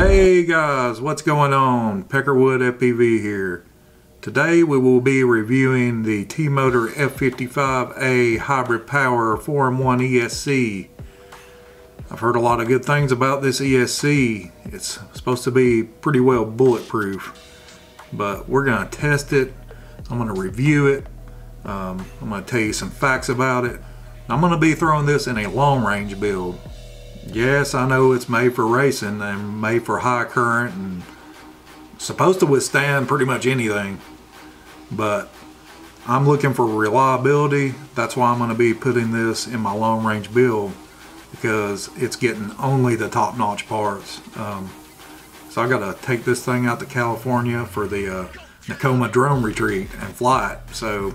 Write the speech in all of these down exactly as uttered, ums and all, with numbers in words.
Hey guys, what's going on? Peckerwood F P V here. Today we will be reviewing the T-Motor F fifty-five A Hybrid Power four in one E S C. I've heard a lot of good things about this E S C. It's supposed to be pretty well bulletproof, but we're going to test it. I'm going to review it. Um, I'm going to tell you some facts about it. I'm going to be throwing this in a long range build. Yes, I know it's made for racing and made for high current and supposed to withstand pretty much anything, but I'm looking for reliability. That's why I'm going to be putting this in my long range build, because it's getting only the top notch parts. Um, so I got to take this thing out to California for the uh, Nakoma drone retreat and fly it. So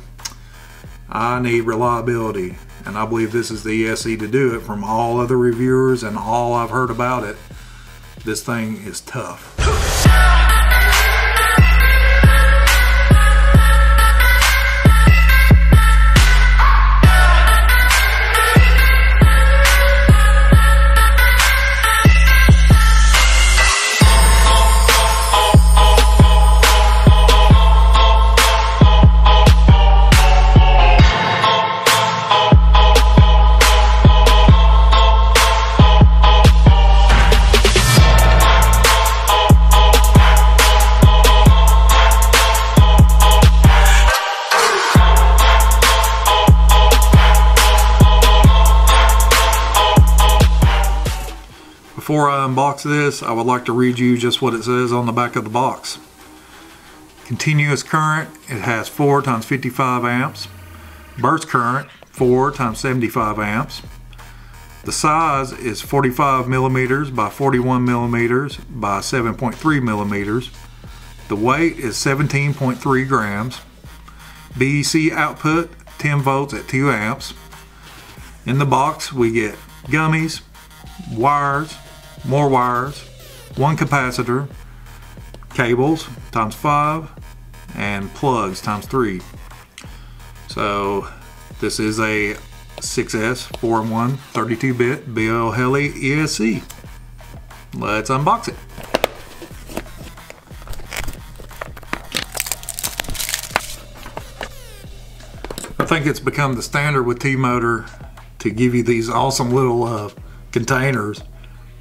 I need reliability, and I believe this is the E S C to do it. From all other reviewers and all I've heard about it, this thing is tough. Before I unbox this, I would like to read you just what it says on the back of the box. Continuous current, it has four times fifty-five amps. Burst current, four times seventy-five amps. The size is forty-five millimeters by forty-one millimeters by seven point three millimeters. The weight is seventeen point three grams. B E C output, ten volts at two amps. In the box, we get gummies, wires, more wires, one capacitor, cables times five, and plugs times three. So this is a six S four in one thirty-two bit B L Heli E S C. Let's unbox it. I think it's become the standard with T-Motor to give you these awesome little uh, containers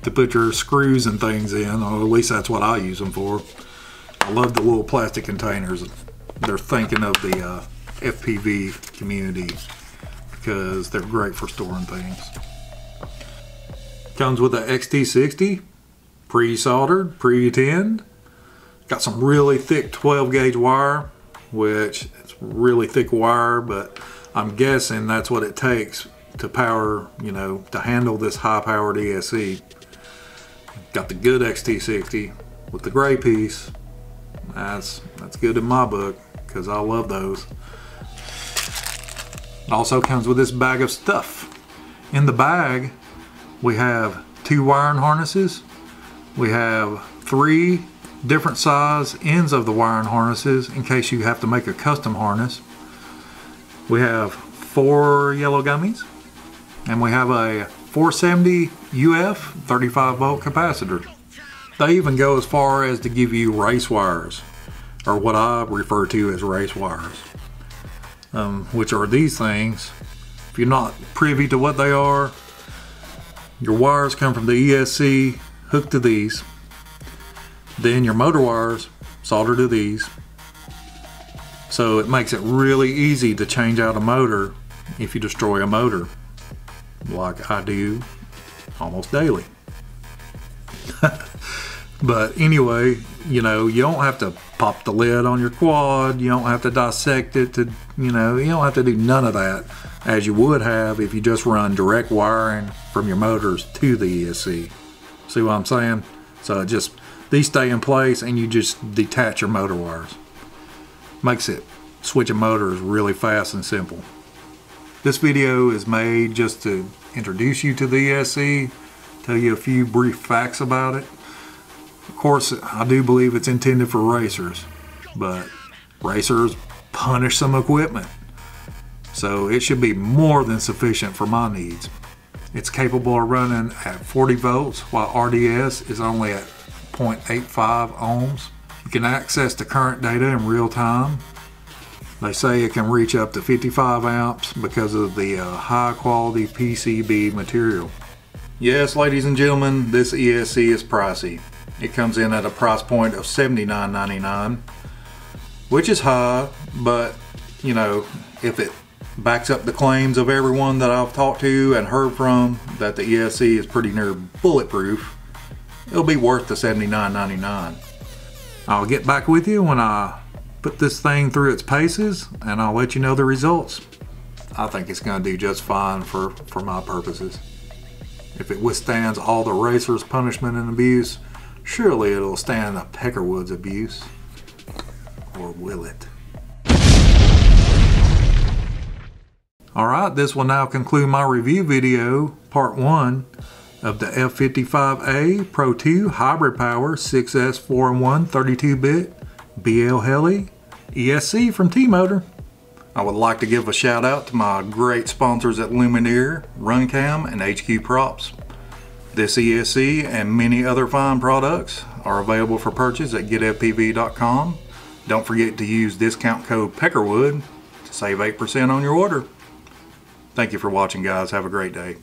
to put your screws and things in, or at least that's what I use them for. I love the little plastic containers. They're thinking of the uh, F P V community, because they're great for storing things. Comes with an X T sixty, pre-soldered, pre-tinned. Got some really thick twelve gauge wire, which it's really thick wire, but I'm guessing that's what it takes to power, you know, to handle this high powered E S C. Got the good X T sixty with the gray piece. That's, that's good in my book, because I love those. It also comes with this bag of stuff. In the bag, we have two wiring harnesses. We have three different size ends of the wiring harnesses in case you have to make a custom harness. We have four yellow gummies. And we have a four seventy U F thirty-five volt capacitor. They even go as far as to give you race wires, or what I refer to as race wires, um, which are these things. If you're not privy to what they are, your wires come from the E S C, hooked to these. Then your motor wires soldered to these. So it makes it really easy to change out a motor if you destroy a motor, like I do almost daily. But anyway, you know, you don't have to pop the lid on your quad. You don't have to dissect it to, you know, you don't have to do none of that, as you would have if you just run direct wiring from your motors to the E S C. See what I'm saying? So just, these stay in place and you just detach your motor wires. Makes it, switching motors really fast and simple. This video is made just to introduce you to the E S C, tell you a few brief facts about it. Of course, I do believe it's intended for racers, but racers punish some equipment, so it should be more than sufficient for my needs. It's capable of running at forty volts, while R D S is only at point eight five ohms. You can access the current data in real time. They say it can reach up to fifty-five amps because of the uh, high quality P C B material. Yes, ladies and gentlemen, this E S C is pricey. It comes in at a price point of seventy-nine ninety-nine, which is high, but you know, if it backs up the claims of everyone that I've talked to and heard from that the E S C is pretty near bulletproof, it'll be worth the seventy-nine ninety-nine. I'll get back with you when I put this thing through its paces and I'll let you know the results. I think it's going to do just fine for, for my purposes. If it withstands all the racer's punishment and abuse, surely it'll stand the Peckerwood's abuse. Or will it? Alright, this will now conclude my review video, part one, of the F fifty-five A Pro two Hybrid Power six S four in one thirty-two bit B L Heli E S C from T-Motor. I would like to give a shout out to my great sponsors at Lumenier, Runcam, and H Q Props. This E S C and many other fine products are available for purchase at get F P V dot com. Don't forget to use discount code Peckerwood to save eight percent on your order. Thank you for watching, guys. Have a great day.